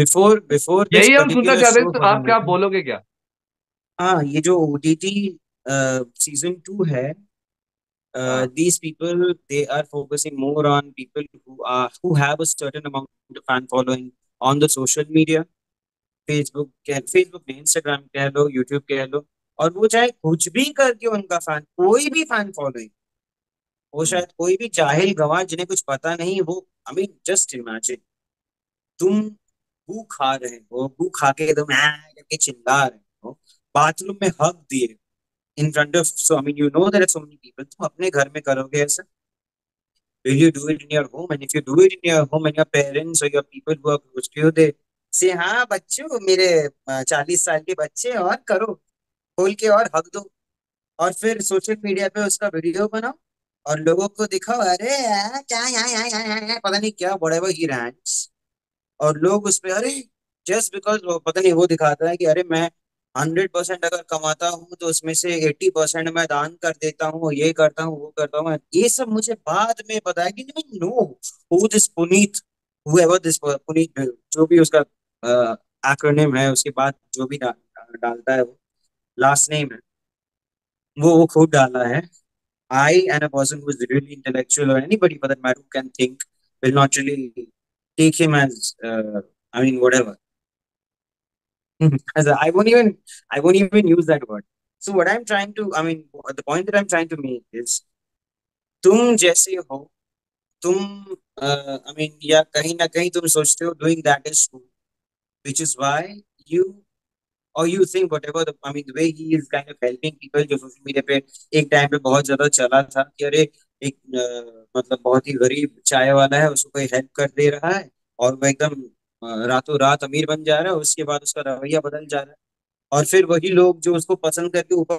बिफोर यही हम सुनना चाहते हैं, तो आप क्या बोलोगे? क्या हाँ, ये जो ओटीटी सीजन 2 है, these people, they are focusing more on people who have a certain amount of fan following on the social media, Facebook, Instagram, YouTube, और वो चाहे कुछ भी करके उनका फैन, कोई भी फैन फॉलोइंग, वो शायद कोई भी जाहिल गवार जिन्हें कुछ पता नहीं, वो I mean just imagine तुम भू खा रहे हो, भू खा के तुम करके चिल्ला रहे हो, बाथरूम में हक दिए in front of, so I mean you know there are so many people. तुम अपने घर में करोगे ऐसा? Will you do it in your home? And if you do it in your home, and your parents or your people who are close to you, they say, हाँ बच्चों, मेरे 40 साल के बच्चे, और करो, खोल के और हक दो, और फिर सोशल मीडिया पे उसका वीडियो बनाओ और लोगों को दिखाओ, अरे क्या यहाँ पता नहीं क्या whatever he rants, और लोग उस पर अरे just because वो पता नहीं, वो दिखाता है कि अरे मैं 100% अगर कमाता हूँ तो उसमें से 80% मैं दान कर देता हूँ, ये करता हूँ, वो करता हूँ. ये सब मुझे बाद में पता है कि नहीं, no who this Puneet, whoever this Puneet, जो भी उसका एक्रोनिम है, उसके बाद जो भी डालता है, वो लास्ट नेम है, वो खुद डाला है. I and a person who is really intellectual or anybody for that matter who can think will not really take him as I mean whatever. I won't even use that word. So what I'm trying to, I mean, the point that I'm trying to make is, तुम जैसे हो, तुम, I mean, या कहीं ना कहीं तुम सोचते हो doing that is cool, which is why you think whatever the, I mean, the way he is kind of helping people, जो social media पे एक टाइम पे बहुत ज्यादा चला था कि अरे एक मतलब बहुत ही गरीब चाय वाला है, उसको कोई हेल्प कर दे रहा है और वो एकदम रातों रात अमीर बन जा रहा है, उसके बाद उसका रवैया बदल जा रहा है, और फिर वही लोग जो उसको पसंद करके ऊपर.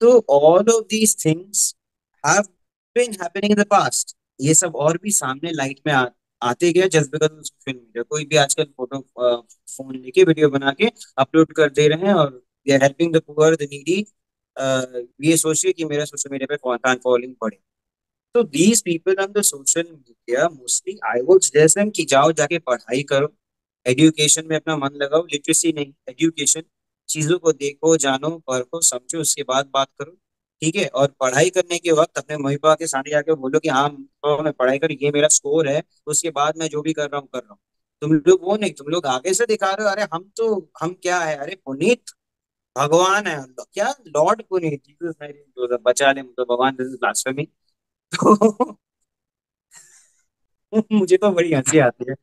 तो all of these things have been happening in the past, ये सब और भी सामने लाइट में आते गए जस्ट बिकॉज उसको फिल्म मीडिया, कोई भी आजकल फोटो फोन लेके वीडियो बना के अपलोड कर दे रहे हैं और they are helping the poor, the needy, ये सोचिए कि मेरा सोशल मीडिया पे फैन फॉलोइंग बढ़े. तो these people on the social media mostly I would suggest them कि जाओ जाके पढ़ाई करो, एजुकेशन में अपना मन लगाओ, लिटरेसी नहीं, एजुकेशन, चीजों को देखो, जानो, परखो, समझो, उसके बाद बात करो, ठीक है? और पढ़ाई करने के वक्त अपने मम्मी पापा के सामने जाके बोलो कि हाँ मैं पढ़ाई कर, ये मेरा स्कोर है, उसके बाद मैं जो भी कर रहा हूँ कर रहा हूँ. तुम लोग वो नहीं, तुम लोग आगे से दिखा रहे हो, अरे हम तो, हम क्या है, अरे पुनीत भगवान है, हम लोग क्या, लॉर्ड पुनीत, जीसस मैरी बचा ले मुझे भगवान, दिस इज ब्लास्फेमी। तो मुझे तो बड़ी हंसी आती है,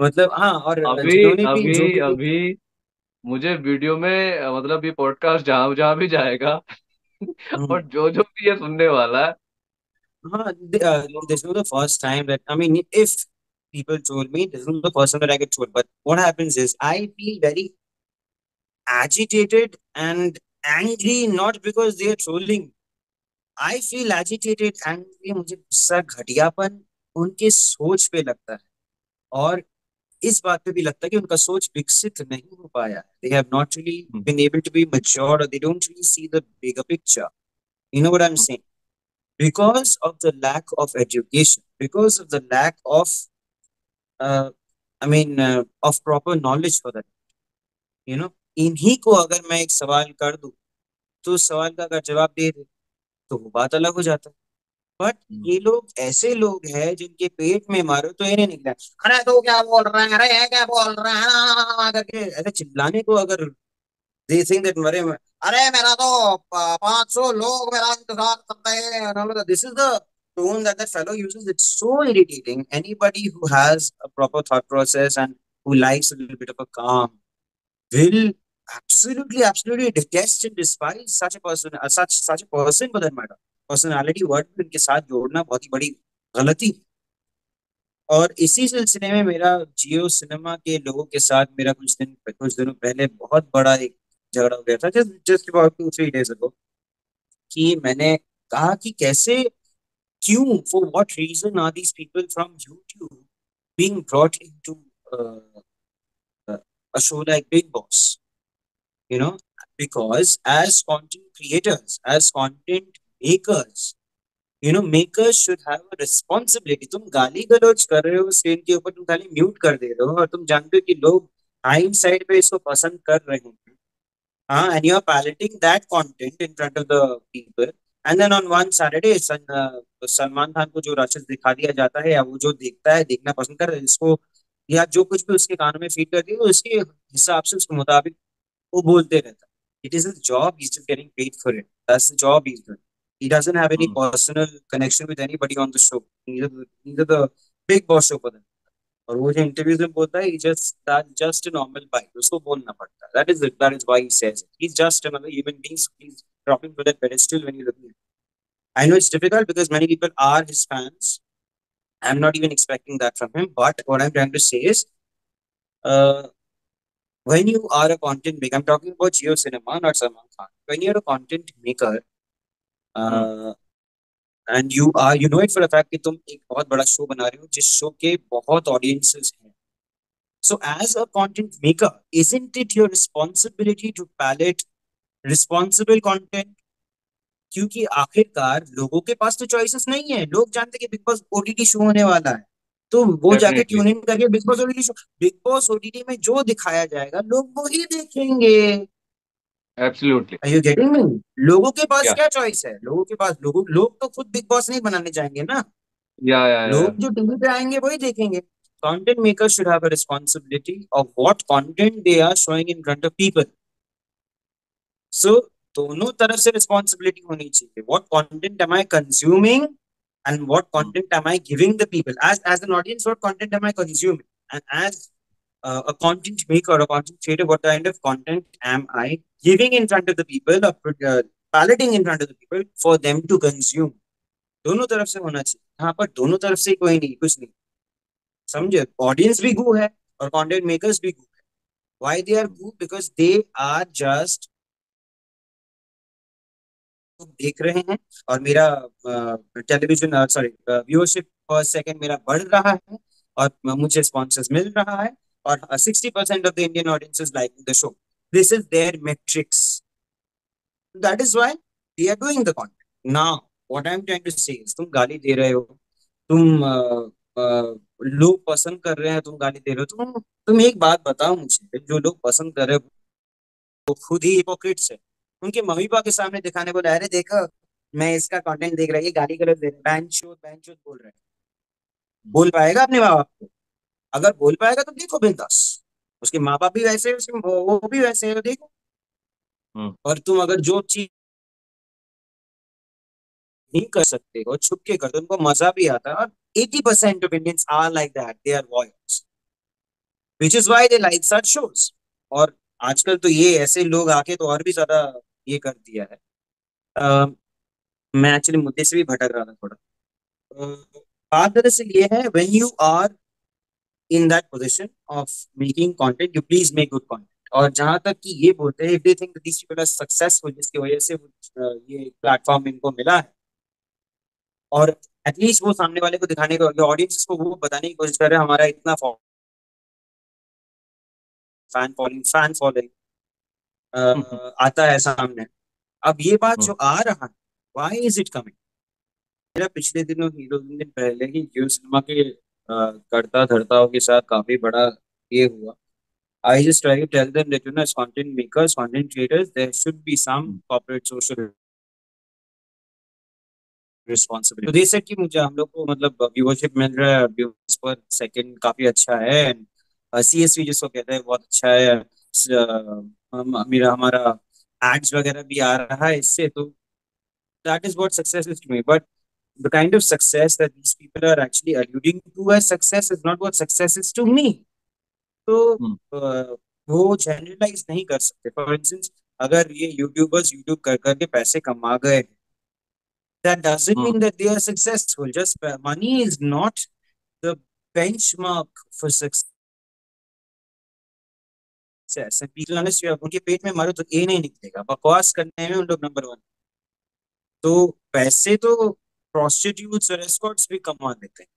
मतलब हाँ। और अभी मुझे वीडियो में, मतलब ये पॉडकास्ट जहां जहां भी जाएगा और जो जो भी ये सुनने वाला है, हाँ, this was the first time that, I mean, if people told me, this was the first time that I could troll. But what happens is, I feel very agitated and angry, not because they are trolling. I feel agitated, angry, मुझे गुस्सा, घटियापन उनके सोच पे लगता है, और इस बात पे भी लगता है कि उनका सोच विकसित नहीं हो पाया। They have not really been able to be matured, or they don't really see the bigger picture. You know what I'm saying? Because of the lack of education, because of the lack of, of proper knowledge for that, you know, इन्हीं को अगर मैं एक सवाल कर दूं, तो उस सवाल का अगर जवाब दे दे, तो वो बात अलग हो जाता है। बट ये लोग ऐसे लोग हैं जिनके पेट में मारो तो ये नहीं निकला, अरे तो क्या बोल रहा है, अरे ये क्या बोल रहा है करके ऐसे चिल्लाने को, अगर they think that अरे मेरा तो 500 लोग मेरा इंतजार करते हैं, this is the tone that that fellow uses. It's so irritating. Anybody who has a proper thought process and who likes a little bit of a calm will absolutely detest and despise such a person, such a person for that matter. Personality word भी उनके साथ जोड़ना बहुत ही बड़ी गलती है। और इसी सिलसिले में मेरा जियो सिनेमा के लोगों के साथ मेरा कुछ दिनों पहले बहुत बड़ा एक झगड़ा हो गया था, just about 2-3 days ago, कि मैंने कहा कि कैसे, क्यों, for what reason are these people from YouTube being brought into a show like Big Boss? You know, because as content creators, as content makers, you know, makers should have a responsibility. तुम गाली गलौज कर रहे हो screen के ऊपर, तुम खाली म्यूट कर दे रहे हो, और तुम जानते हो कि लोग हाइंडसाइट पे इसको पसंद कर रहे होंगे, हाँ, and you are palating that content in front of the people, and then on one Saturday Salman Khan को जो रचस दिखा दिया जाता है, या वो जो देखता है, देखना पसंद कर, इसको या जो कुछ भी उसके कानों में फीड करती है, उसके हिसाब से उसके मुताबिक वो बोलते रहता है। It is his job, he's just getting paid for it. That's the job he's doing. He doesn't have any personal connection with anybody on the show, neither the Big Boss show for them. और वो जो interviews में बोलता है, just a normal guy, उसको बोलना पड़ता है। That is why he says it. He's just another human being. He's dropping to that pedestal when you're looking at him. I know it's difficult because many people are his fans. I'm not even expecting that from him. But what I'm trying to say is, when you are a content maker, I'm talking about Jio Cinema, not Salman Khan. When you're a content maker, and you know it for a fact कि तुम एक बहुत बड़ा show बना रहे हो जिस show के बहुत ऑडियंसेस हैं, so as a content maker, isn't it your responsibility to palate responsible content? क्योंकि आखिरकार लोगों के पास तो चॉइसेस नहीं है। लोग जानते हैं कि बिग बॉस ओटीटी शो होने वाला है, तो वो जाके ट्यून इन करके बिग बॉस ओटीटी में जो दिखाया जाएगा लोग वो ही देखेंगे। Absolutely. Are you getting me? लोगों के पास क्या चॉइस है? लोगों के पास लोग तो खुद बिग बॉस नहीं बनाने जाएंगे ना। लोग जो टीवी पे आएंगे वही देखेंगे। Content makers should have a responsibility of what content they are showing in front of people. So दोनों तरफ से responsibility होनी चाहिए। What content am I consuming and what content am I giving the people? As an audience, what content am I consuming? And as a content maker or a content creator, what kind of content am I giving in front of the people or palating in front of the people for them to consume? दोनों तरफ से होना चाहिए। यहाँ पर दोनों तरफ से कोई नहीं, कुछ नहीं, समझे? ऑडियंस भी गू है और कंटेंट मेकर्स भी गू है। Why they are goo? Because they are just देख रहे हैं, और मेरा टेलीविजन व्यूअरशिप पर सेकंड मेरा बढ़ रहा है, और मुझे स्पॉन्सर्स मिल रहा है, और 60% of the Indian audience is liking the show. This is their metrics. That is why they are doing the content. Now, what I am trying to say is, तुम गाली दे रहे हो, तुम लोग पसंद कर रहे हैं, तुम गाली दे रहे हो, तुम एक बात बताओ मुझे, जो लोग पसंद कर रहे हो वो खुद ही हिपोक्रेट्स है। उनके मम्मी पापा के सामने दिखाने को ला रहे, देखो मैं इसका कंटेंट देख रहा है, गाली गलौज दे रहा है, बोल पाएगा अपने माँ बाप को? अगर बोल पाएगा तो देखो बिंदास, उसके माँ बाप भी वैसे, उसके वो भी वैसे है, देखो। और तुम अगर जो चीज नहीं कर सकते हो छुप के करते हो, उनको मजा भी आता है। और 80% of Indians are like that, they are voyeurs, which is why they like such shows. और आजकल तो ये ऐसे लोग आके तो और भी ज्यादा ये कर दिया है। मैं एक्चुअली मुद्दे से भी भटक रहा था थोड़ा। बात दरअसल ये है, when you are in that position of making content, you please make good content. और जहाँ तक कि ये बोलते हैं, if they think that these people are successful, जिसकी वजह से ये प्लेटफॉर्म इनको मिला है, और एटलीस्ट वो सामने वाले को दिखाने का, ऑडियंस को वो बताने की कोशिश कर रहे हैं, हमारा इतना फैन फॉलोइंग आता है सामने। अब ये बात जो आ रहा है, वाई इज इट कमिंग? मेरा पिछले दिनों, दो तीन दिन पहले ही जियो सिनेमा के करता धरताओं के साथ काफी बड़ा ये हुआ। I just try to tell them that you know, as content makers, content creators, there should be some corporate social responsibility. तो जैसे कि मुझे, हम लोग को मतलब व्यूअरशिप मिल रहा है, व्यूअर्स पर सेकंड काफी अच्छा है, सीएसवी जिसको कहते हैं बहुत अच्छा है, मेरा हमारा एड्स वगैरह भी आ रहा है इससे, तो that is what success is to me. But the kind of success that these people are actually alluding to as success is not what success is to me. So, वो generalize नहीं कर सकते। For instance, अगर ये YouTubers YouTube कर करके पैसे कमा गए, that doesn't mean that they are successful. Just money is not the benchmark for success. And people, unless you have उनके पेट में मारो तो A नहीं निकलेगा। बकवास करने में उन लोग नंबर वन। तो पैसे तो prostitutes और escorts भी कमा देते हैं,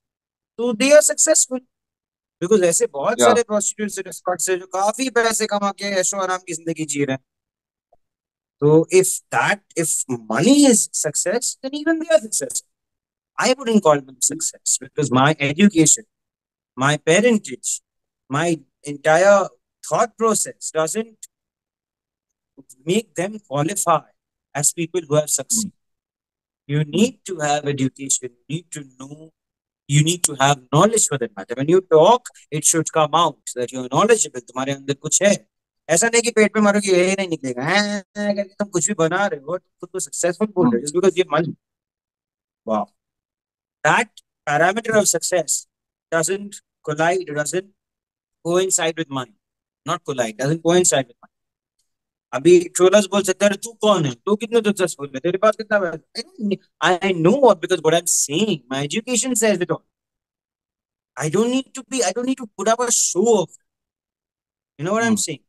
तो they are successful because ऐसे बहुत सारे prostitutes और escorts हैं जो काफी पैसे कमा के ऐशो आराम की जिंदगी जी रहे हैं। तो if money is success, then even they are successful. I wouldn't call them success because my education, my parentage, my entire thought process doesn't make them qualify as people who have succeeded. You need to have education, you need to know, you need to have knowledge for that matter. When you talk, it should come out that you are knowledgeable, तुम्हारे अंदर कुछ है। ऐसा नहीं कि पेट पे मारो कि ये नहीं निकलेगा, हाँ करके तुम कुछ भी बना रहे हो, खुद को सक्सेसफुल बोल रहे हो, just because you have money. Wow, that parameter of success doesn't collide, doesn't coincide with money. Not collide, doesn't coincide with money. अभी ट्रोलर्स बोल सकते हैं, तू कौन है, तू कितने सक्सेसफुल है, तेरे पास कितना पैसा? I know what, because what I am saying, my education says it all. I don't need to be, I don't need to put up a show off, you know what I am saying.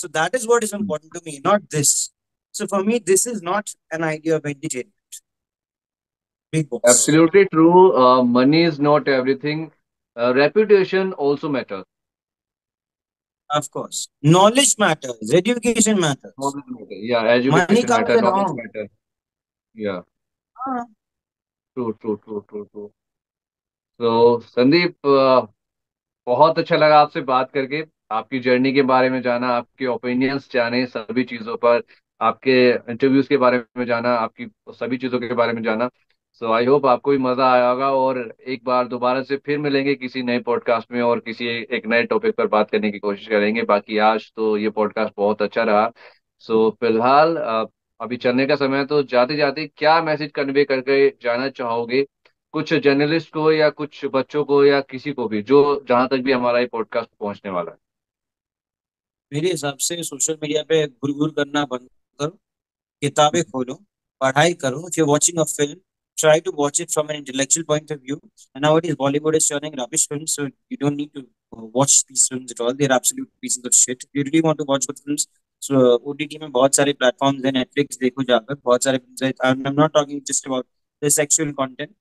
So that is what is important to me, not this. So for me this is not an idea of entertainment. Bigg Boss, absolutely true, money is not everything, reputation also matters. Of course, knowledge matters, education matters. Yeah, education matters, knowledge matters. Yeah. True. So, Sandeep, बहुत अच्छा लगा आपसे बात करके, आपकी journey के बारे में जाना, आपके ओपिनियंस जाने सभी चीजों पर, आपके इंटरव्यूज के बारे में जाना, आपकी सभी चीजों के बारे में जाना। सो आई होप आपको भी मजा आया होगा, और एक बार दोबारा से फिर मिलेंगे किसी नए पॉडकास्ट में, और किसी एक नए टॉपिक पर बात करने की कोशिश करेंगे। बाकी आज तो ये पॉडकास्ट बहुत अच्छा रहा। सो फिलहाल अभी चलने का समय, तो जाते जाते क्या मैसेज कन्वे करके जाना चाहोगे कुछ जर्नलिस्ट को, या कुछ बच्चों को, या किसी को भी जो जहाँ तक भी हमारा ये पॉडकास्ट पहुँचने वाला है? मेरे हिसाब से सोशल मीडिया पे गुरगुर करना बंद करो, किताबें खोलो, पढ़ाई करो। If you are watching a film, try to watch it from an intellectual point of view. And nowadays Bollywood is showing rubbish films, so you don't need to watch these films at all. They're absolute pieces of shit. If you really want to watch good films, so OTT mein bahut sare platforms hain, Netflix dekho jaakar, bahut sare films hain. I'm not talking just about the sexual content.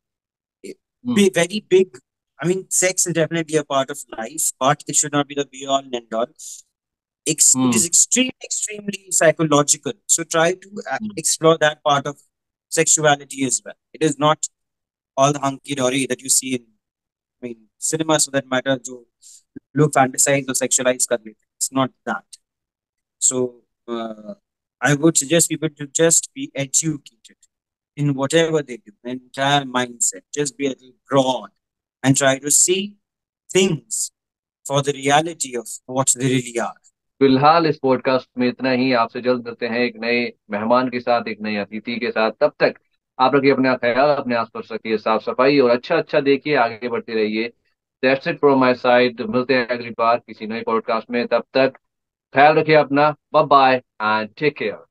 Very big, I mean, sex is definitely a part of life, but it should not be the be all and end all. It is extremely psychological, so try to explore that part of sexuality as well. It is not all the hunky-dory that you see in, I mean, cinemas for that matter, जो लोग fantasize or sexualize कर लेते हैं. It's not that. So I would suggest people to just be educated in whatever they do, the entire mindset. Just be a little broad and try to see things for the reality of what they really are. फिलहाल इस podcast में इतना ही। आपसे जल्द मिलते हैं एक नए मेहमान के साथ, एक नए अतिथि के साथ। तब तक आप रखिए अपना ख्याल, अपने आसपास रखिए साफ सफाई और अच्छा अच्छा देखिए, आगे बढ़ते रहिए। That's it from my side. मिलते हैं अगली बार किसी नए पॉडकास्ट में। तब तक ख्याल रखिए अपना। Bye bye and take care.